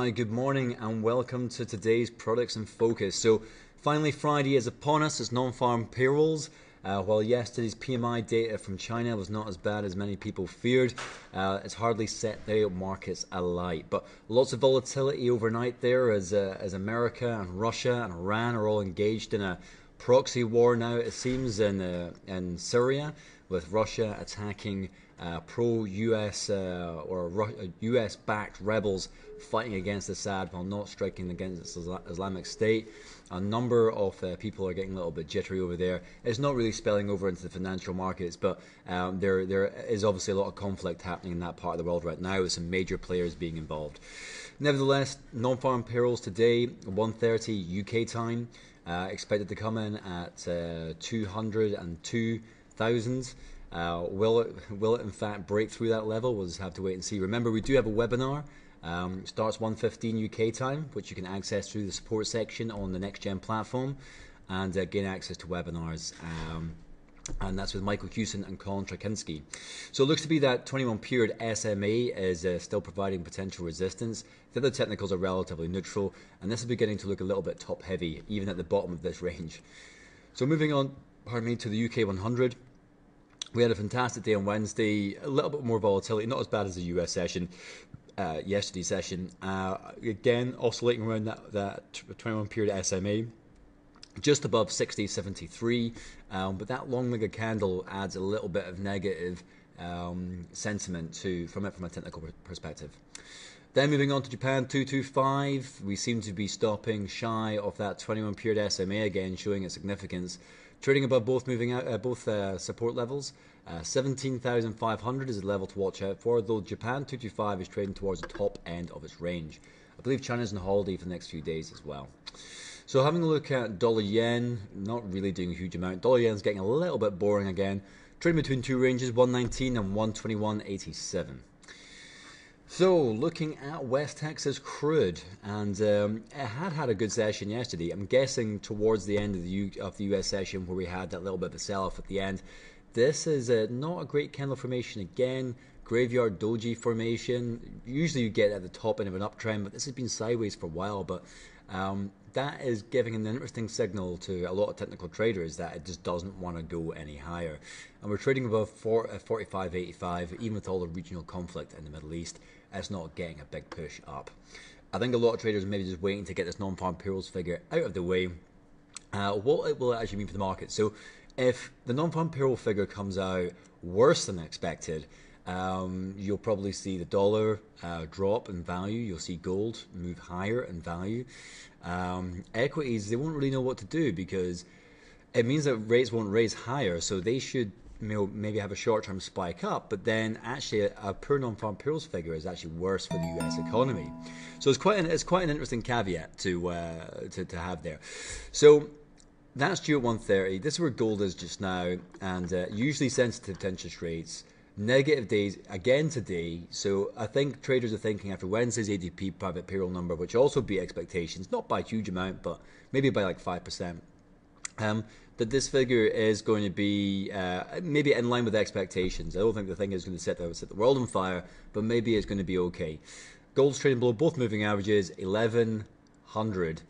Hi, good morning and welcome to today's Products in Focus. So finally Friday is upon us, it's non-farm payrolls. While yesterday's PMI data from China was not as bad as many people feared, it's hardly set the markets alight. But lots of volatility overnight there as America and Russia and Iran are all engaged in a proxy war now, it seems, in Syria, with Russia attacking pro-US or US-backed rebels fighting against Assad while not striking against Islamic State. A number of people are getting a little bit jittery over there. It's not really spilling over into the financial markets, but there is obviously a lot of conflict happening in that part of the world right now with some major players being involved. Nevertheless, non-farm payrolls today, 1:30 UK time, expected to come in at 202,000. Will it in fact break through that level? We'll just have to wait and see. Remember, we do have a webinar. Starts 1:15 UK time, which you can access through the support section on the NextGen platform and gain access to webinars. And that's with Michael Hewson and Colin Trakinsky. So it looks to be that 21 period SMA is still providing potential resistance. The other technicals are relatively neutral, and this is beginning to look a little bit top heavy, even at the bottom of this range. So moving on, pardon me, to the UK100. We had a fantastic day on Wednesday, a little bit more volatility, not as bad as the US session, yesterday's session. Again, oscillating around that 21 period SMA, just above 60.73, but that long legged candle adds a little bit of negative sentiment from a technical perspective. Then moving on to Japan225, we seem to be stopping shy of that 21 period SMA again, showing its significance. Trading above both support levels. 17,500 is a level to watch out for, though Japan225 is trading towards the top end of its range. I believe China's on holiday for the next few days as well. So having a look at dollar yen, not really doing a huge amount. Dollar yen's getting a little bit boring again. Trading between two ranges, 119 and 121.87. So, looking at West Texas crude, and it had a good session yesterday. I'm guessing towards the end of the US session where we had that little bit of a sell-off at the end. This is not a great candle formation again. Graveyard doji formation. Usually you get at the top end of an uptrend, but this has been sideways for a while. But that is giving an interesting signal to a lot of technical traders that it just doesn't want to go any higher. And we're trading above 45.85, even with all the regional conflict in the Middle East. It's not getting a big push up. I think a lot of traders may be just waiting to get this non-farm payrolls figure out of the way. What it will actually mean for the market? So if the non-farm payroll figure comes out worse than expected, you'll probably see the dollar drop in value. You'll see gold move higher in value. Equities, they won't really know what to do because it means that rates won't raise higher, so they should maybe have a short-term spike up, but then actually a poor non-farm payrolls figure is actually worse for the US economy. So it's quite an interesting caveat to have there. So that's due at 1:30. This is where gold is just now, and usually sensitive to interest rates. Negative days again today, so I think traders are thinking after Wednesday's ADP private payroll number, which also beat expectations, not by a huge amount, but maybe by like 5%, that this figure is going to be maybe in line with expectations. I don't think the thing is going to set the world on fire, but maybe it's going to be okay. Gold's trading below both moving averages. 1100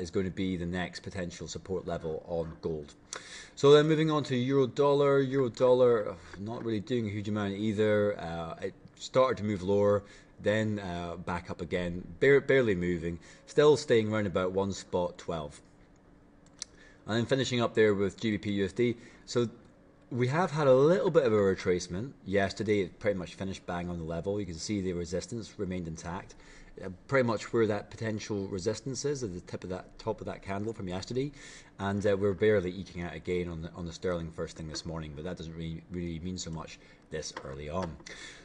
is going to be the next potential support level on gold. So then moving on to euro dollar, not really doing a huge amount either. It started to move lower, then back up again, barely moving, still staying around about 1.12. And then finishing up there with GBP/USD. So we have had a little bit of a retracement. Yesterday it pretty much finished bang on the level. You can see the resistance remained intact. Pretty much where that potential resistance is at the top of that candle from yesterday, and we're barely eking out again on the sterling first thing this morning, but that doesn't really mean so much this early on.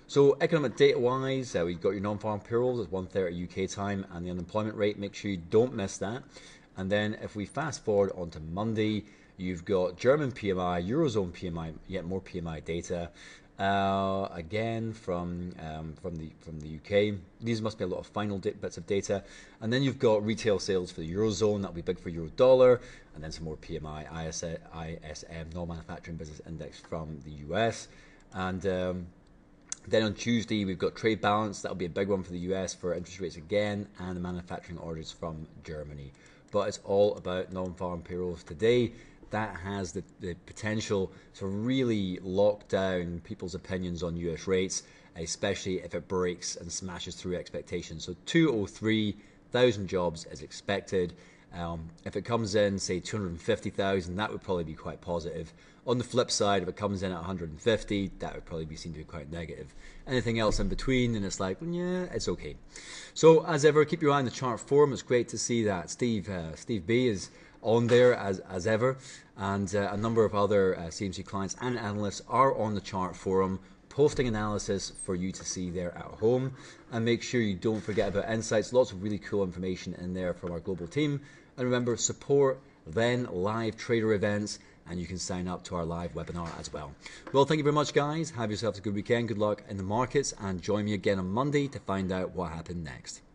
So economic data wise, we've got your non-farm payrolls at 1:30 UK time and the unemployment rate. Make sure you don't miss that. And then if we fast forward onto Monday, you've got German PMI, Eurozone PMI, yet more PMI data. Again from the UK. These must be a lot of final bits of data, and then you've got retail sales for the Eurozone. That'll be big for euro dollar, and then some more PMI, ISM, non-manufacturing business index from the US, and Then on Tuesday, we've got trade balance. That'll be a big one for the US for interest rates again, and the manufacturing orders from Germany. But it's all about non-farm payrolls today. That has the potential to really lock down people's opinions on US rates, especially if it breaks and smashes through expectations. So 203,000 jobs is expected. If it comes in, say, 250,000, that would probably be quite positive. On the flip side, if it comes in at 150, that would probably be seen to be quite negative. Anything else in between, and it's like, yeah, it's okay. So as ever, keep your eye on the chart form. It's great to see that Steve B is on there as ever, and a number of other CMC clients and analysts are on the chart forum, posting analysis for you to see there at home. And make sure you don't forget about insights. Lots of really cool information in there from our global team. And remember, support then live trader events, and you can sign up to our live webinar as well. Well, thank you very much, guys. Have yourselves a good weekend. Good luck in the markets, and join me again on Monday to find out what happened next.